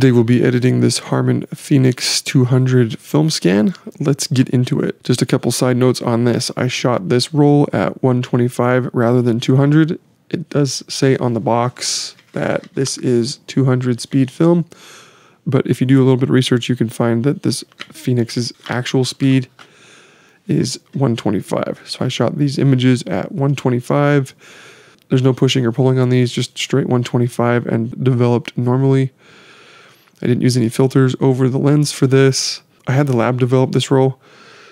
Today we'll be editing this Harman Phoenix 200 film scan. Let's get into it. Just a couple side notes on this. I shot this roll at 125 rather than 200. It does say on the box that this is 200 speed film, but if you do a little bit of research, you can find that this Phoenix's actual speed is 125. So I shot these images at 125. There's no pushing or pulling on these, just straight 125 and developed normally. I didn't use any filters over the lens for this. I had the lab develop this roll.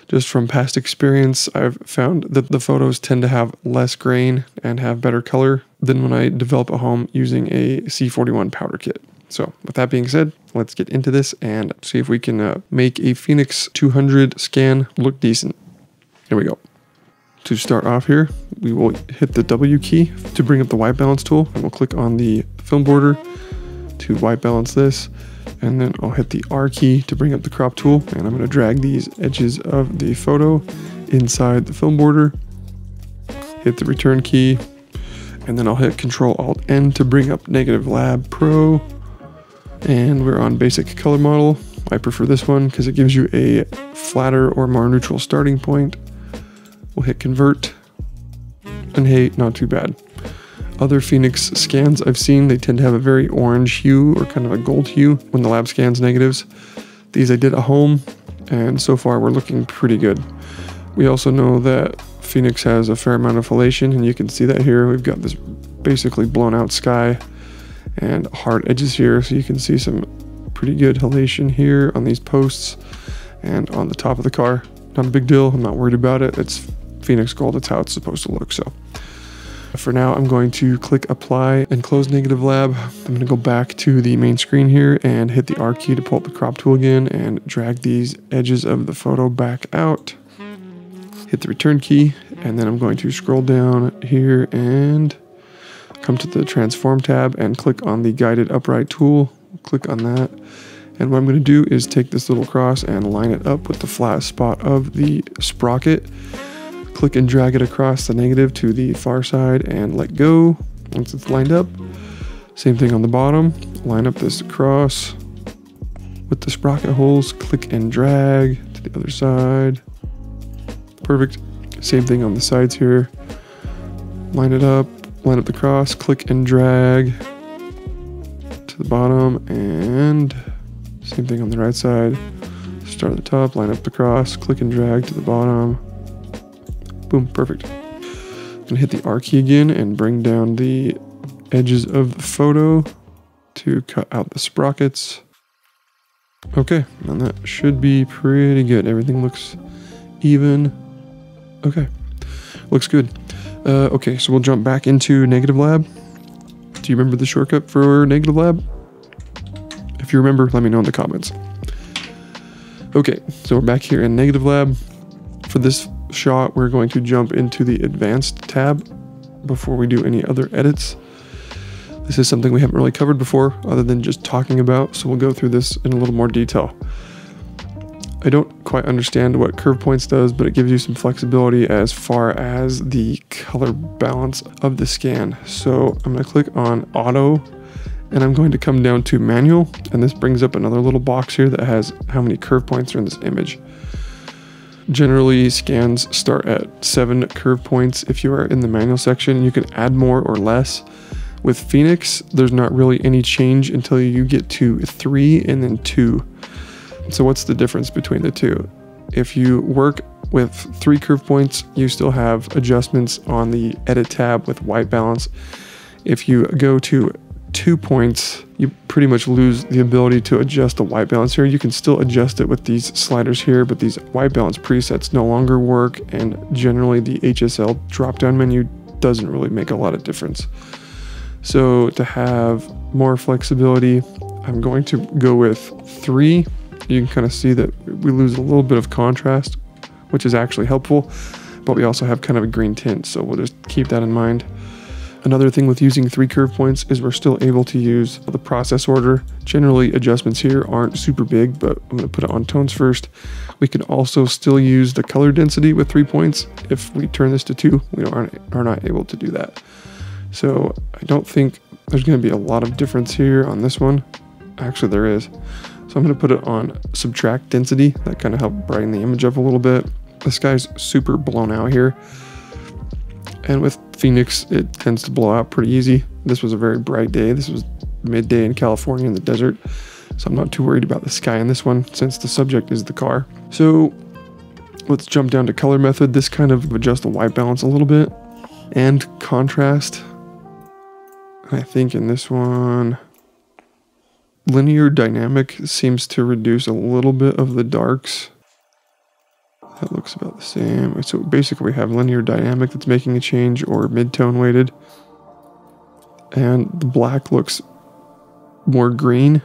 Just from past experience, I've found that the photos tend to have less grain and have better color than when I develop a home using a C41 powder kit. So with that being said, let's get into this and see if we can make a Phoenix 200 scan look decent. Here we go. To start off here, we will hit the W key to bring up the white balance tool, and we'll click on the film border to white balance this. And then I'll hit the R key to bring up the crop tool, and I'm going to drag these edges of the photo inside the film border, hit the return key, and then I'll hit Control-Alt-N to bring up Negative Lab Pro. And we're on basic color model. I prefer this one because it gives you a flatter or more neutral starting point. We'll hit convert, and hey, not too bad. Other Phoenix scans I've seen, they tend to have a very orange hue or kind of a gold hue when the lab scans negatives. These I did at home, and so far we're looking pretty good. We also know that Phoenix has a fair amount of halation, and you can see that here. We've got this basically blown out sky and hard edges here, so you can see some pretty good halation here on these posts and on the top of the car. Not a big deal, I'm not worried about it. It's Phoenix Gold, it's how it's supposed to look. So for now, I'm going to click apply and close Negative Lab. I'm going to go back to the main screen here and hit the R key to pull up the crop tool again and drag these edges of the photo back out. Hit the return key, and then I'm going to scroll down here and come to the transform tab and click on the guided upright tool. Click on that. And what I'm going to do is take this little cross and line it up with the flat spot of the sprocket. Click and drag it across the negative to the far side and let go once it's lined up. Same thing on the bottom, line up this cross with the sprocket holes, click and drag to the other side. Perfect. Same thing on the sides here. Line it up, line up the cross, click and drag to the bottom, and same thing on the right side. Start at the top, line up the cross, click and drag to the bottom. Boom, perfect. I'm gonna hit the R key again and bring down the edges of the photo to cut out the sprockets. Okay, and that should be pretty good. Everything looks even. Okay, looks good. Okay, so we'll jump back into Negative Lab. Do you remember the shortcut for Negative Lab? If you remember, let me know in the comments. Okay, so we're back here in Negative Lab. For this shot, we're going to jump into the advanced tab before we do any other edits. This is something we haven't really covered before other than just talking about, so we'll go through this in a little more detail. I don't quite understand what curve points does, but it gives you some flexibility as far as the color balance of the scan. So I'm going to click on auto, and I'm going to come down to manual, and this brings up another little box here that has how many curve points are in this image. Generally, scans start at 7 curve points if you are in the manual section. You can add more or less. With Phoenix, there's not really any change until you get to 3 and then 2. So what's the difference between the two? If you work with 3 curve points, you still have adjustments on the edit tab with white balance. If you go to 2 points, you pretty much lose the ability to adjust the white balance here. You can still adjust it with these sliders here, but these white balance presets no longer work, and generally the HSL drop-down menu doesn't really make a lot of difference. So to have more flexibility, I'm going to go with 3. You can kind of see that we lose a little bit of contrast, which is actually helpful, but we also have kind of a green tint, so we'll just keep that in mind. Another thing with using 3 curve points is we're still able to use the process order. Generally, adjustments here aren't super big, but I'm going to put it on tones first. We can also still use the color density with 3 points. If we turn this to 2, we are not able to do that. So I don't think there's going to be a lot of difference here on this one. actually there is. So I'm going to put it on subtract density. That kind of helped brighten the image up a little bit. The sky's super blown out here. And with Phoenix, it tends to blow out pretty easy. This was a very bright day. This was midday in California in the desert. So I'm not too worried about the sky in this one since the subject is the car. So let's jump down to color method. This kind of adjusts the white balance a little bit and contrast. I think in this one, linear dynamic seems to reduce a little bit of the darks. That looks about the same. So basically we have linear dynamic that's making a change, or mid-tone weighted. And the black looks more green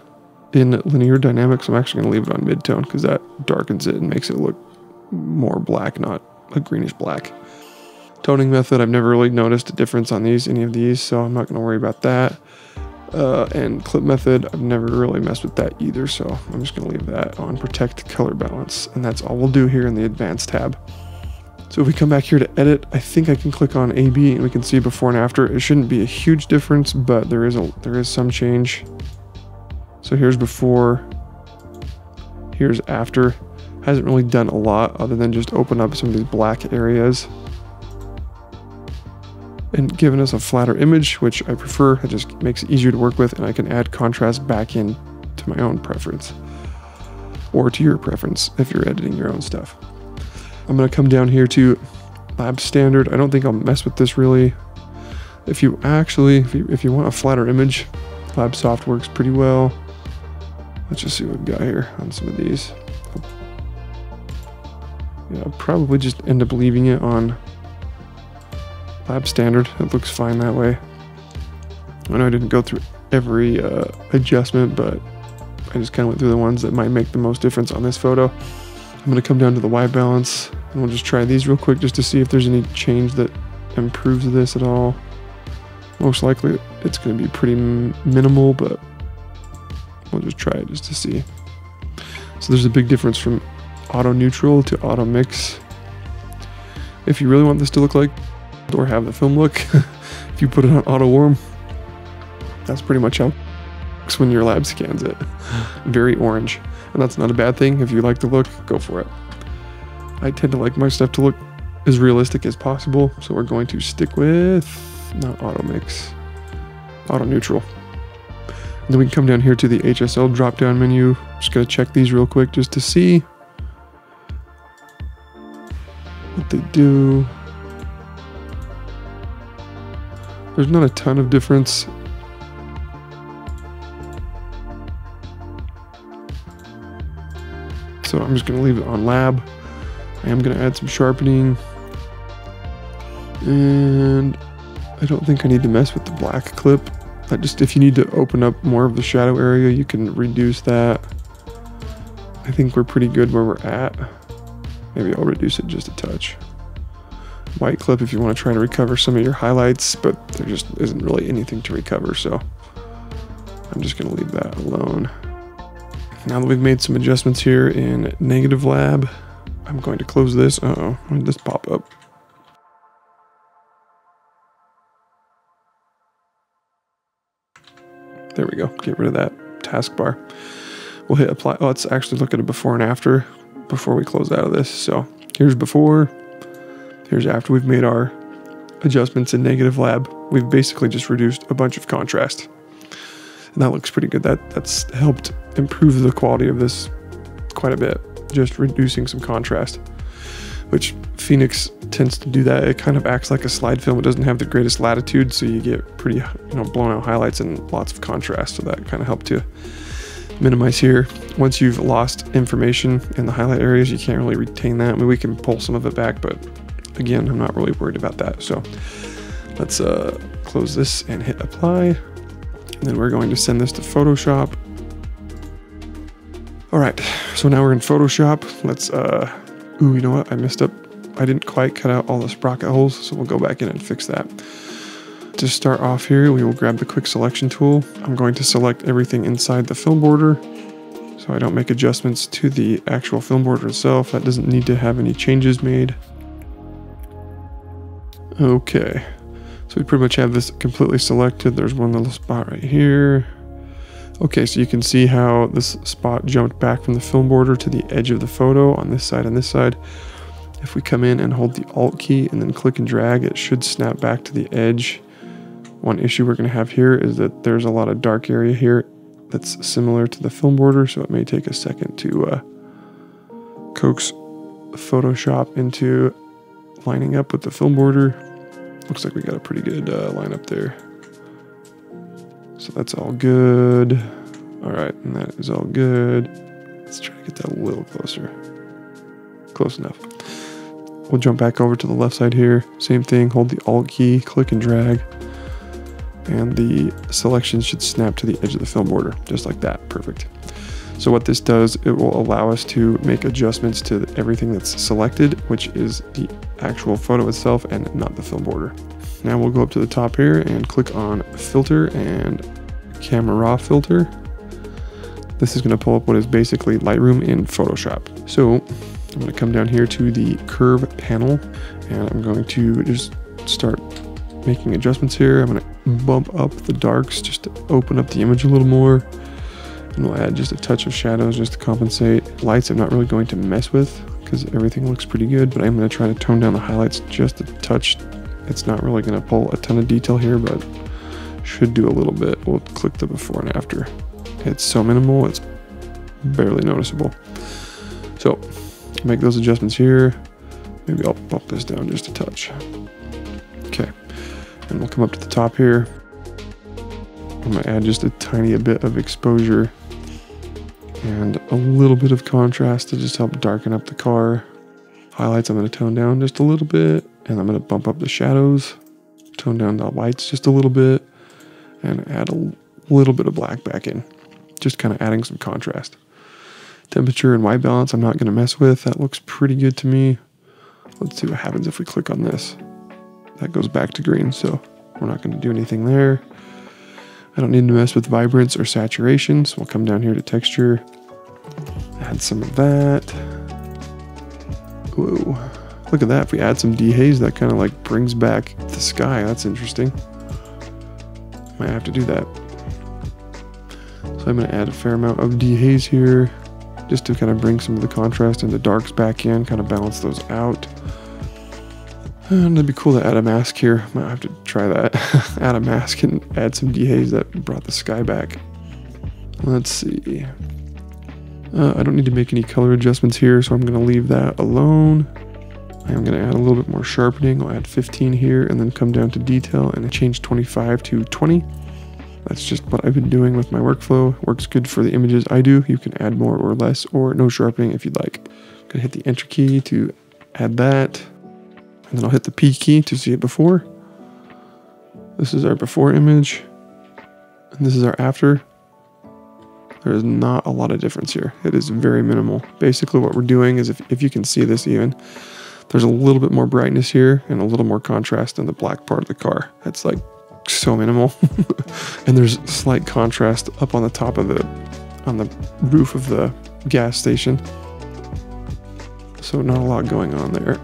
in linear dynamic. So I'm actually going to leave it on mid-tone because that darkens it and makes it look more black, not a greenish black. Toning method, I've never really noticed a difference on these, any of these, so I'm not going to worry about that. And clip method, I've never really messed with that either, so I'm just going to leave that on protect color balance, and that's all we'll do here in the advanced tab. So if we come back here to edit, I think I can click on AB and we can see before and after. It shouldn't be a huge difference, but there is some change. So here's before, here's after. Hasn't really done a lot other than just open up some of these black areas and given us a flatter image, which I prefer. It just makes it easier to work with, and I can add contrast back in to my own preference, or to your preference if you're editing your own stuff. I'm gonna come down here to lab standard. I don't think I'll mess with this really. If you want a flatter image, lab soft works pretty well. Let's just see what we've got here on some of these. Yeah, I'll probably just end up leaving it on lab standard. It looks fine that way. I know I didn't go through every adjustment, but I just kind of went through the ones that might make the most difference on this photo. I'm going to come down to the white balance, and we'll just try these real quick just to see if there's any change that improves this at all. Most likely it's going to be pretty minimal, but we'll just try it just to see. So there's a big difference from auto neutral to auto mix. If you really want this to look like or have the film look, if you put it on auto warm, that's pretty much how it looks when your lab scans it. Very orange, and that's not a bad thing. If you like the look, go for it. I tend to like my stuff to look as realistic as possible, so we're going to stick with not auto mix, auto neutral. And then we can come down here to the HSL drop down menu. Just gonna check these real quick just to see what they do. There's not a ton of difference. So I'm just gonna leave it on lab. I am gonna add some sharpening. And I don't think I need to mess with the black clip. I just, if you need to open up more of the shadow area, you can reduce that. I think we're pretty good where we're at. Maybe I'll reduce it just a touch. White clip if you want to try to recover some of your highlights, but there just isn't really anything to recover, so I'm just going to leave that alone. Now that we've made some adjustments here in Negative Lab, I'm going to close this. Uh-oh, where did this pop up? There we go. Get rid of that taskbar. We'll hit apply. Oh, let's actually look at a before and after before we close out of this. So here's before. Here's after we've made our adjustments in Negative Lab. We've basically just reduced a bunch of contrast, and that looks pretty good. That's helped improve the quality of this quite a bit, just reducing some contrast, which Phoenix tends to do that. It kind of acts like a slide film. It doesn't have the greatest latitude, so you get pretty, you know, blown out highlights and lots of contrast, so that kind of helped to minimize here. Once you've lost information in the highlight areas, you can't really retain that. I mean, we can pull some of it back, but again, I'm not really worried about that. So let's close this and hit apply. And then we're going to send this to Photoshop. All right, so now we're in Photoshop. Let's, ooh, you know what? I messed up. I didn't quite cut out all the sprocket holes, so we'll go back in and fix that. To start off here, we will grab the quick selection tool. I'm going to select everything inside the film border, so I don't make adjustments to the actual film border itself. That doesn't need to have any changes made. Okay, so we pretty much have this completely selected. There's one little spot right here. Okay, so you can see how this spot jumped back from the film border to the edge of the photo on this side and this side. If we come in and hold the Alt key and then click and drag, it should snap back to the edge. One issue we're going to have here is that there's a lot of dark area here that's similar to the film border, so it may take a second to coax Photoshop into lining up with the film border. Looks like we got a pretty good line up there. So that's all good. All right, and that is all good. Let's try to get that a little closer. Close enough. We'll jump back over to the left side here. Same thing, hold the Alt key, click and drag, and the selection should snap to the edge of the film border, just like that. Perfect. So what this does, it will allow us to make adjustments to everything that's selected, which is the actual photo itself and not the film border. Now we'll go up to the top here and click on Filter and Camera Raw Filter. This is going to pull up what is basically Lightroom in Photoshop. So I'm going to come down here to the Curve panel, and I'm going to just start making adjustments here. I'm going to bump up the darks just to open up the image a little more. And we'll add just a touch of shadows just to compensate. Lights I'm not really going to mess with because everything looks pretty good, but I'm going to try to tone down the highlights just a touch. It's not really going to pull a ton of detail here, but should do a little bit. We'll click the before and after. It's so minimal, it's barely noticeable. So make those adjustments here. Maybe I'll bump this down just a touch. Okay, and we'll come up to the top here. I'm going to add just a tiny bit of exposure and a little bit of contrast to just help darken up the car. Highlights I'm going to tone down just a little bit, and I'm going to bump up the shadows, tone down the lights just a little bit, and add a little bit of black back in, just kind of adding some contrast. Temperature and white balance I'm not going to mess with. That looks pretty good to me. Let's see what happens if we click on this. That goes back to green, so we're not going to do anything there. I don't need to mess with vibrance or saturation, so we'll come down here to texture, add some of that. Whoa, look at that. If we add some dehaze, that kind of like brings back the sky. That's interesting. Might have to do that. So I'm going to add a fair amount of dehaze here just to kind of bring some of the contrast and the darks back in, kind of balance those out. And it'd be cool to add a mask here. Might have to try that. Add a mask and add some dehaze that brought the sky back. Let's see. I don't need to make any color adjustments here, so I'm going to leave that alone. I'm going to add a little bit more sharpening. I'll add 15 here and then come down to detail and change 25 to 20. That's just what I've been doing with my workflow. Works good for the images I do. You can add more or less or no sharpening if you'd like. I'm going to hit the Enter key to add that. And then I'll hit the P key to see it before. This is our before image. And this is our after. There is not a lot of difference here. It is very minimal. Basically what we're doing is, if you can see this even, there's a little bit more brightness here and a little more contrast in the black part of the car. That's like so minimal. And there's slight contrast up on the top of the, on the roof of the gas station. So not a lot going on there.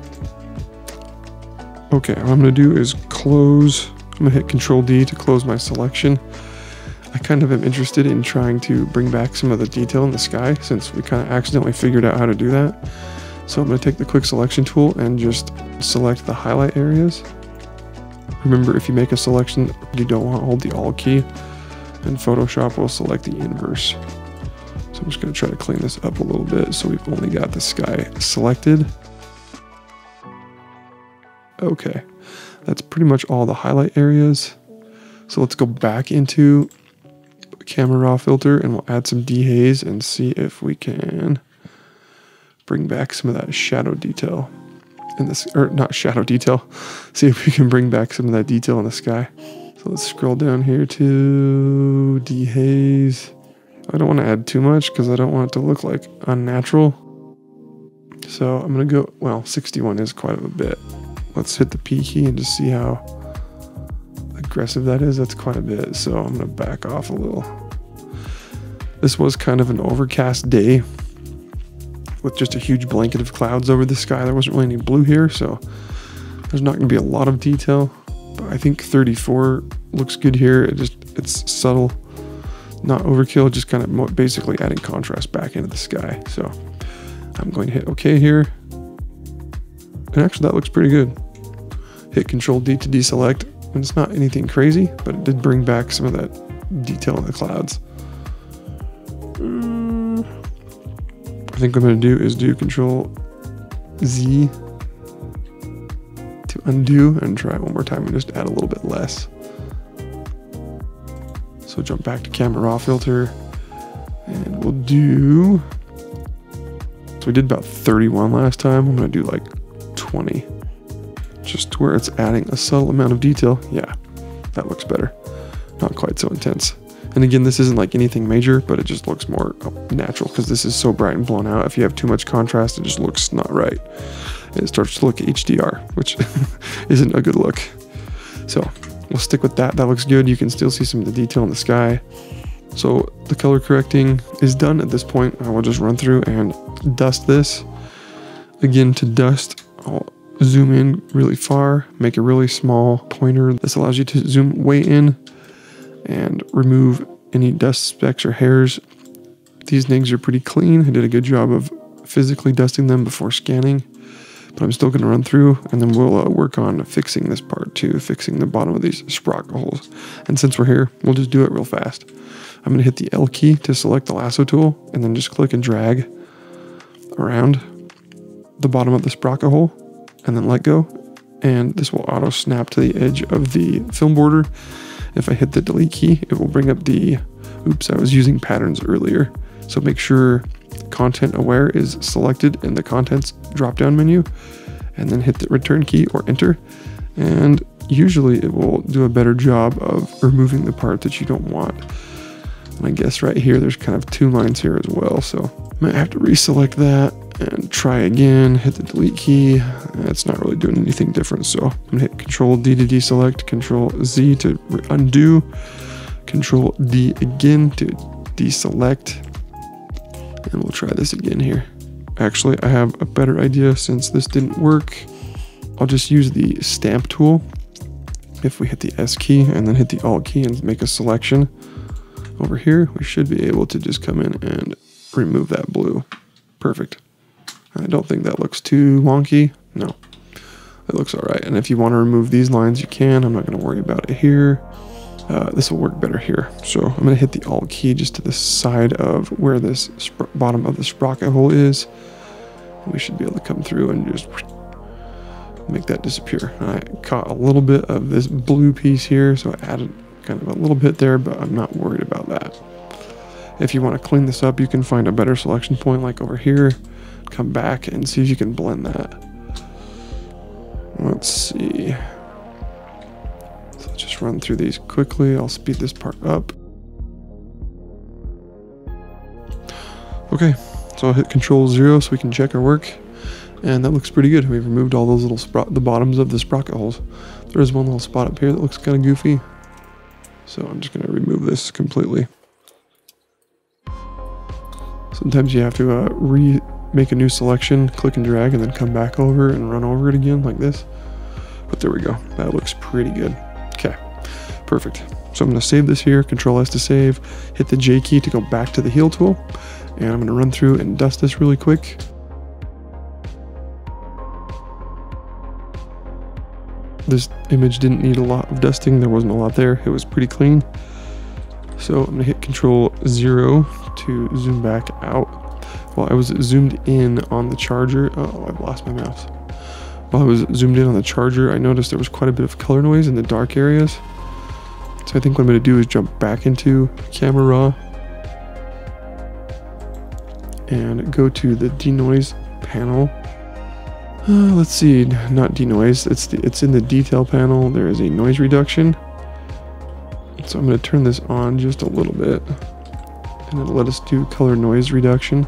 Okay, what I'm going to do is close. I'm going to hit Control D to close my selection. I kind of am interested in trying to bring back some of the detail in the sky since we kind of accidentally figured out how to do that. So I'm going to take the Quick Selection tool and just select the highlight areas. Remember, if you make a selection you don't want, hold the Alt key, and Photoshop will select the inverse. So I'm just going to try to clean this up a little bit so we've only got the sky selected. Okay, that's pretty much all the highlight areas. So let's go back into Camera Raw Filter and we'll add some dehaze and see if we can bring back some of that shadow detail in this, or not shadow detail. See if we can bring back some of that detail in the sky. So let's scroll down here to dehaze. I don't want to add too much because I don't want it to look like unnatural. So I'm going to go, well, 61 is quite a bit. Let's hit the P key and just see how aggressive that is. That's quite a bit, so I'm going to back off a little. This was kind of an overcast day with just a huge blanket of clouds over the sky. There wasn't really any blue here, so there's not going to be a lot of detail. But I think 34 looks good here. It's subtle. not overkill, just kind of basically adding contrast back into the sky. So I'm going to hit OK here. And actually that looks pretty good. Hit Control D to deselect. And it's not anything crazy, but it did bring back some of that detail in the clouds. I think what I'm going to do is do Control Z to undo and try one more time and just add a little bit less. So jump back to Camera Raw Filter and we'll do, so we did about 31 last time. I'm going to do like 20, just to where it's adding a subtle amount of detail. Yeah, that looks better. Not quite so intense. And again, this isn't like anything major, but it just looks more natural because this is so bright and blown out. If you have too much contrast, it just looks not right. And it starts to look HDR, which isn't a good look. So we'll stick with that. That looks good. You can still see some of the detail in the sky. So the color correcting is done at this point. I will just run through and dust this. Again, to dust, I'll zoom in really far, make a really small pointer. This allows you to zoom way in and remove any dust specks or hairs. These nigs are pretty clean. I did a good job of physically dusting them before scanning, but I'm still gonna run through and then we'll work on fixing this part too, fixing the bottom of these sprocket holes. And since we're here, we'll just do it real fast. I'm gonna hit the L key to select the lasso tool and then just click and drag around the bottom of the sprocket hole and then let go. And this will auto snap to the edge of the film border. If I hit the delete key, it will bring up the, oops, I was using patterns earlier. So make sure content aware is selected in the contents drop-down menu and then hit the return key or enter. And usually it will do a better job of removing the part that you don't want. And I guess right here, there's kind of two lines here as well. So I might have to reselect that and try again, hit the delete key. It's not really doing anything different. So I'm gonna hit Control D to deselect, Control Z to undo, Control D again to deselect. And we'll try this again here. Actually, I have a better idea since this didn't work. I'll just use the stamp tool. If we hit the S key and then hit the Alt key and make a selection over here, we should be able to just come in and remove that blue. Perfect. I don't think that looks too wonky. No, it looks all right. And if you want to remove these lines, you can. I'm not going to worry about it here. This will work better here. So I'm going to hit the Alt key just to the side of where this bottom of the sprocket hole is. We should be able to come through and just make that disappear. And I caught a little bit of this blue piece here, so I added kind of a little bit there, but I'm not worried about that. If you want to clean this up, you can find a better selection point like over here. Come back and see if you can blend that. Let's see. So just run through these quickly. I'll speed this part up. Okay, so I'll hit Control 0 so we can check our work. And that looks pretty good. We've removed all those little the bottoms of the sprocket holes. There is one little spot up here that looks kind of goofy. So I'm just going to remove this completely. Sometimes you have to make a new selection, click and drag, and then come back over and run over it again like this. But there we go. That looks pretty good. Okay, perfect. So I'm going to save this here. Control S to save. Hit the J key to go back to the heal tool. And I'm going to run through and dust this really quick. This image didn't need a lot of dusting. There wasn't a lot there. It was pretty clean. So I'm going to hit Control 0 to zoom back out. While I was zoomed in on the charger, oh, I've lost my mouse. While I was zoomed in on the charger, I noticed there was quite a bit of color noise in the dark areas. So I think what I'm going to do is jump back into Camera Raw and go to the denoise panel. Let's see, not denoise, it's in the detail panel. There is a noise reduction. So I'm going to turn this on just a little bit and it'll let us do color noise reduction.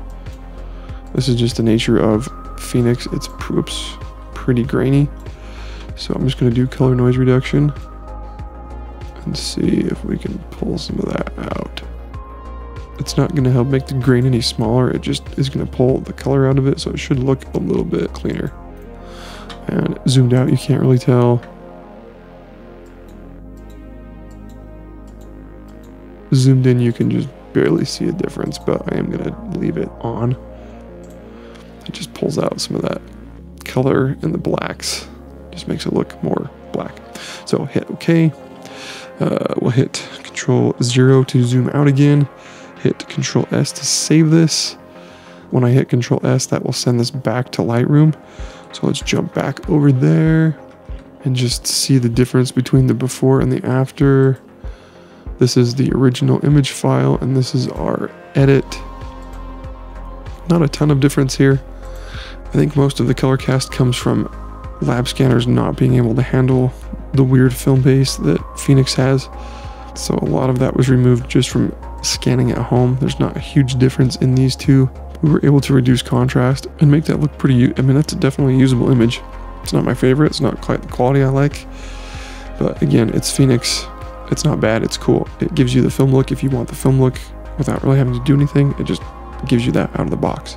This is just the nature of Phoenix. It's oops, pretty grainy. So I'm just gonna do color noise reduction and see if we can pull some of that out. It's not gonna help make the grain any smaller. It just is gonna pull the color out of it. So it should look a little bit cleaner. And zoomed out, you can't really tell. Zoomed in, you can just barely see a difference, but I am going to leave it on. It just pulls out some of that color in the blacks. Just makes it look more black. So hit OK. We'll hit Control-0 to zoom out again. Hit Control-S to save this. When I hit Control-S, that will send this back to Lightroom. So let's jump back over there and just see the difference between the before and the after. This is the original image file, and this is our edit. Not a ton of difference here. I think most of the color cast comes from lab scanners not being able to handle the weird film base that Phoenix has. So a lot of that was removed just from scanning at home. There's not a huge difference in these two. We were able to reduce contrast and make that look pretty, I mean, that's a definitely usable image. It's not my favorite. It's not quite the quality I like, but again, it's Phoenix. It's not bad. It's cool. It gives you the film look. If you want the film look without really having to do anything, it just gives you that out of the box.